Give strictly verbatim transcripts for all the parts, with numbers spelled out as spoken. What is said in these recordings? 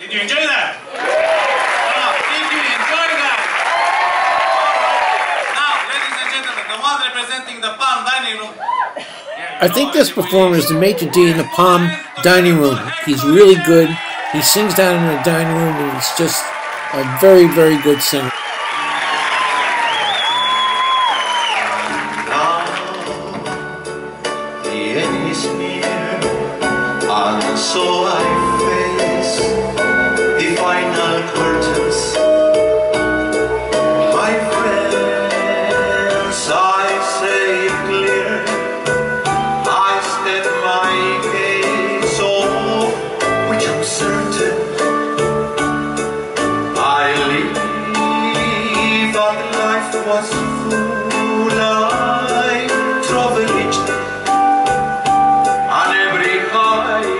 Did you enjoy that? Oh, did you enjoy that? Now, ladies and gentlemen, the one representing the Palm Dining Room. Yeah, I think this performer is the maitre d' in the Palm Dining Room. He's really good. He sings down in the dining room, and he's just a very, very good singer. And so I face the final curtains. My friends, I say it clear, I set my gaze on which I'm certain I live, but life was full. I travel each day on every highway.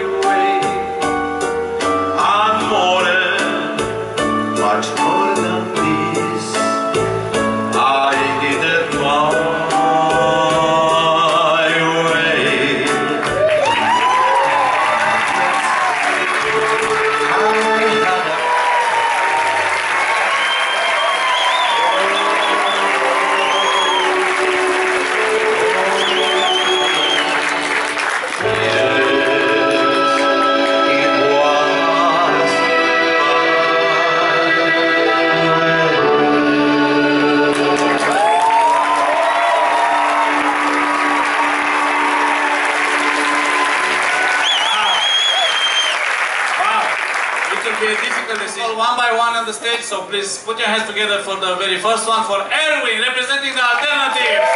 One by one on the stage, so please put your hands together for the very first one, for Erwin, representing the Alternatives.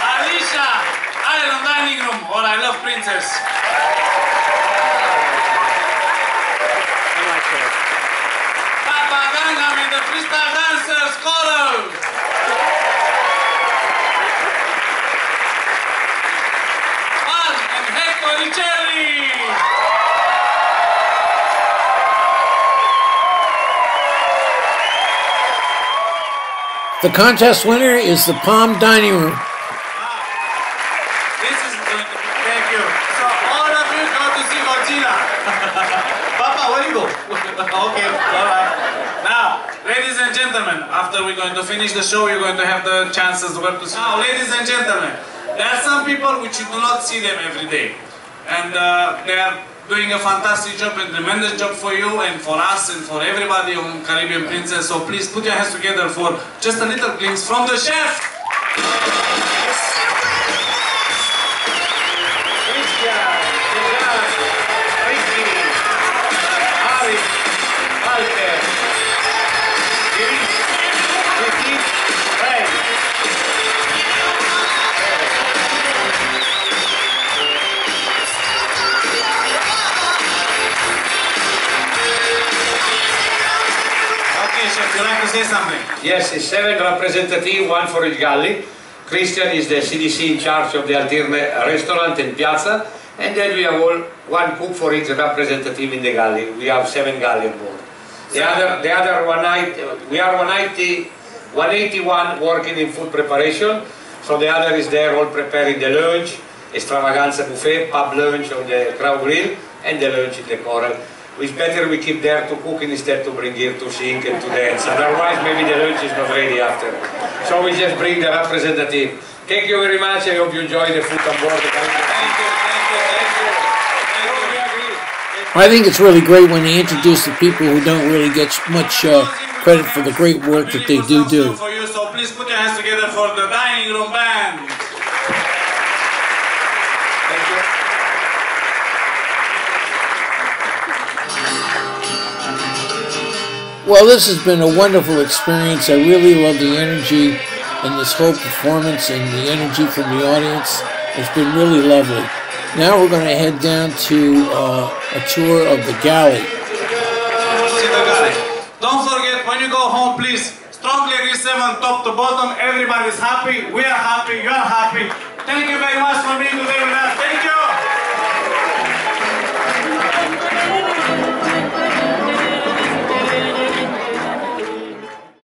Alicia, Iron Dining Room, or I Love Princess. I like that. Papa Gangnam and the Freestyle Dancers Chorus. The contest winner is the Palm Dining Room. Wow. This is good. Thank you. So all of you go to see Godzilla. Papa, where you go? Okay, all right. Now, ladies and gentlemen, after we're going to finish the show, you're going to have the chances where to see. Now, ladies and gentlemen, there are some people which you do not see them every day. And uh, they are doing a fantastic job and tremendous job for you and for us and for everybody on Caribbean Princess. So please put your hands together for just a little glimpse from the chef. Would you like to say something? Yes, it's seven representatives, one for Il Galli. Christian is the C D C in charge of the Alterne restaurant and piazza, and then we have all one cook for each representative in the Galli. We have seven Galli on board. The so, other, the other one ninety, we are one eighty, one eighty-one working in food preparation, so the other is there all preparing the lunch, extravaganza buffet, pub lunch on the Crow Grill, and the lunch in the Coral. It's better we keep there to cook instead to bring here to sing and to dance. Otherwise, maybe the lunch is not ready after. So we just bring the representative. Thank you very much. I hope you enjoy the food on board. Thank you, thank you, thank you. I think it's really great when they introduce the people who don't really get much uh, credit for the great work that they do do. For you, so please put your hands together for the Dining Room Band. Thank you. Well, this has been a wonderful experience. I really love the energy in this whole performance and the energy from the audience. It's been really lovely. Now we're going to head down to uh, a tour of the Galli. Don't forget, when you go home, please, strongly represent top to bottom. Everybody's happy. We are happy. You are happy. Thank you very much for being today with us. Thank you.